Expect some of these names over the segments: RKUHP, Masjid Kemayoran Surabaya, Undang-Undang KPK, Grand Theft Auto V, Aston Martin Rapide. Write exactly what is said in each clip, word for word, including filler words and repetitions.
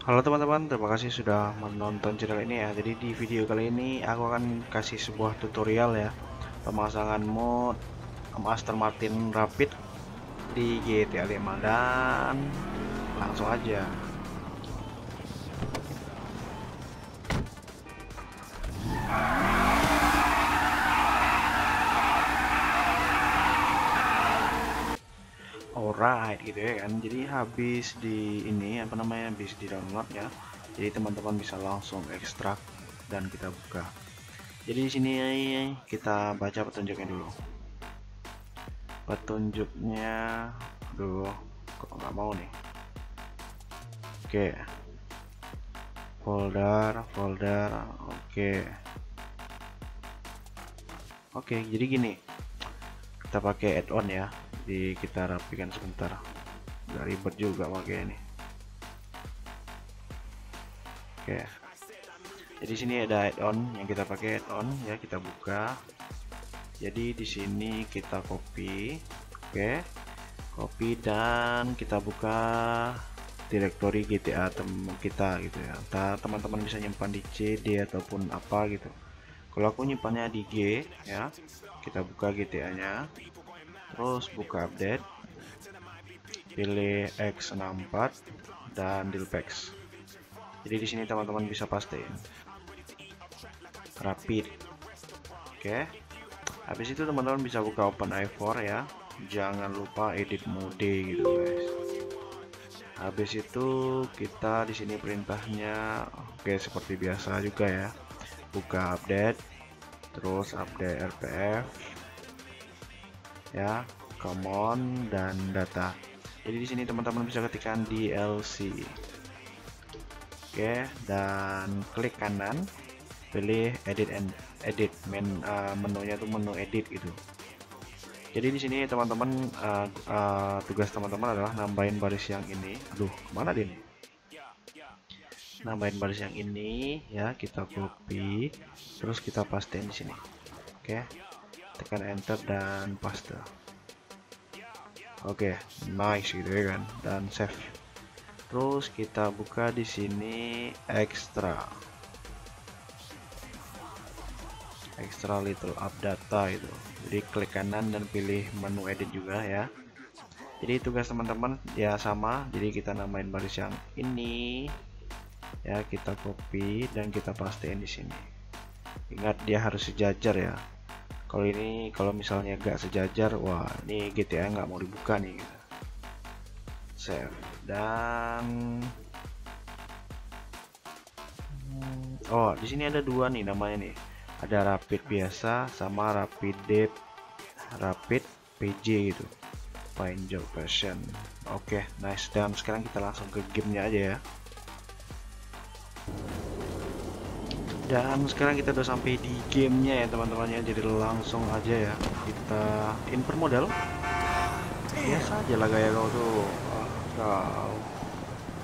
Halo teman-teman, terima kasih sudah menonton channel ini ya. Jadi di video kali ini aku akan kasih sebuah tutorial ya, pemasangan mod Aston Martin Rapide di G T A lima, dan langsung aja. Alright, gitu ya kan. Jadi habis di ini apa namanya, habis di download ya, jadi teman-teman bisa langsung ekstrak dan kita buka. Jadi di sini kita baca petunjuknya dulu, petunjuknya dulu kok nggak mau nih. Oke, folder folder oke oke jadi gini, kita pakai add-on ya. Jadi kita rapikan sebentar, nggak ribet juga pakai ini. Oke, jadi sini ada add-on yang kita pakai, add-on ya, kita buka. Jadi di sini kita copy, oke, copy dan kita buka direktori G T A teman kita gitu ya. Entah teman-teman bisa nyimpan di C, D ataupun apa gitu. Kalau aku nyimpannya di G ya, kita buka G T A-nya. Terus buka update, pilih X enam empat dan deal packs. Jadi di sini teman-teman bisa pastiin Rapide. Oke, habis itu teman-teman bisa buka Open I four ya, jangan lupa edit mode gitu guys. Habis itu kita di sini perintahnya oke seperti biasa juga ya, buka update, terus update R P F ya, come on dan data. Jadi di sini teman-teman bisa ketikkan D L C. Oke, dan klik kanan, pilih edit and edit men, uh, menunya tuh menu edit gitu. Jadi di sini teman-teman uh, uh, tugas teman-teman adalah nambahin baris yang ini. Aduh, kemana dia nih? Nambahin baris yang ini ya, kita copy, terus kita pastiin di sini. Oke, tekan enter dan paste. Oke, okay, nice gitu ya kan, dan save. Terus kita buka di sini extra, extra little up data itu. Jadi klik kanan dan pilih menu edit juga ya. Jadi tugas teman-teman ya sama. Jadi kita namain baris yang ini ya, kita copy dan kita pastiin di sini. Ingat dia harus sejajar ya. Kalau ini, kalau misalnya gak sejajar, wah ini G T A nggak mau dibuka nih. Save dan oh di sini ada dua nih namanya nih, ada Rapide biasa sama Rapide Rapide P J gitu, Find Your Passion. Oke, okay, nice. Dan sekarang kita langsung ke gamenya aja ya. Dan sekarang kita udah sampai di gamenya ya teman-temannya. Jadi langsung aja ya, kita input model biasa aja lah gaya kau tuh. Oh, kau.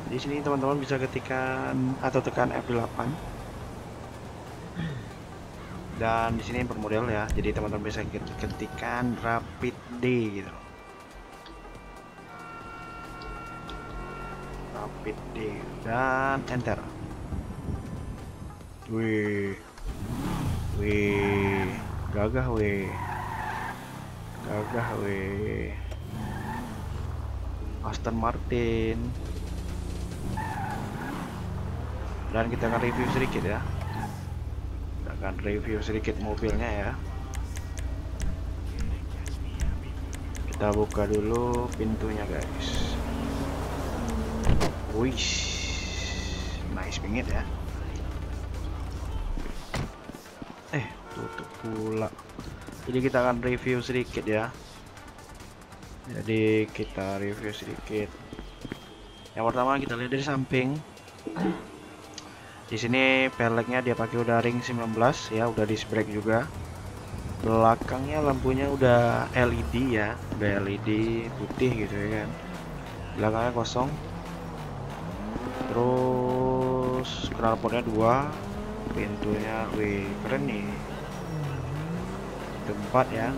Di sini teman-teman bisa ketikan atau tekan F delapan. Dan di sini input model ya. Jadi teman-teman bisa ketikan Rapide D gitu. Rapide D dan enter. Wih, wih, gagah wih, gagah wih, Aston Martin. Dan kita akan review sedikit ya, kita akan review sedikit mobilnya ya. Kita buka dulu pintunya guys. Wih, nice banget ya. Eh, tutup pula. Jadi kita akan review sedikit ya. Jadi kita review sedikit. Yang pertama kita lihat dari samping. Di sini peleknya dia pakai udah ring sembilan belas ya, udah disc brake juga. Belakangnya lampunya udah L E D ya, udah L E D putih gitu ya kan. Belakangnya kosong. Terus knalpotnya dua. Pintunya wih keren nih, tempat ya.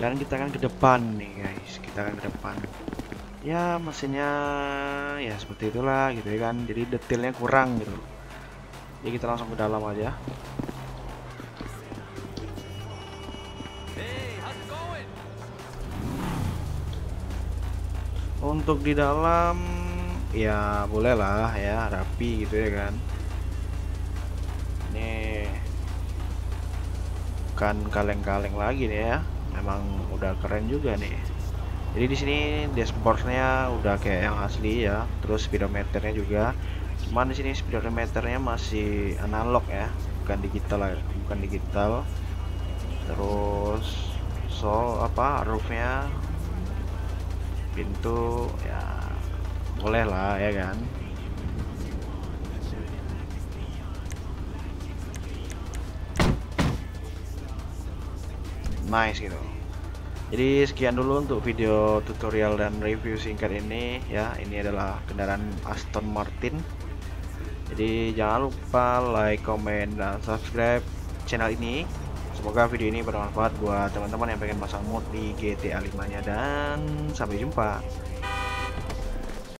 Dan kita akan ke depan nih guys, kita akan ke depan. ya mesinnya ya seperti itulah gitu ya kan, jadi detailnya kurang gitu. Jadi kita langsung ke dalam aja. Untuk di dalam ya bolehlah ya, rapi gitu ya kan. Nih bukan kaleng-kaleng lagi nih ya, memang udah keren juga nih. Jadi di sini dashboardnya udah kayak yang asli ya, terus speedometernya juga. Cuman di sini speedometernya masih analog ya, bukan digital lah, bukan digital. Terus sol apa roofnya, pintu ya boleh lah ya kan. Nice gitu. Jadi sekian dulu untuk video tutorial dan review singkat ini ya. Ini adalah kendaraan Aston Martin. Jadi jangan lupa like, comment, dan subscribe channel ini. Semoga video ini bermanfaat buat teman-teman yang pengen pasang mod di G T A lima nya. Dan sampai jumpa.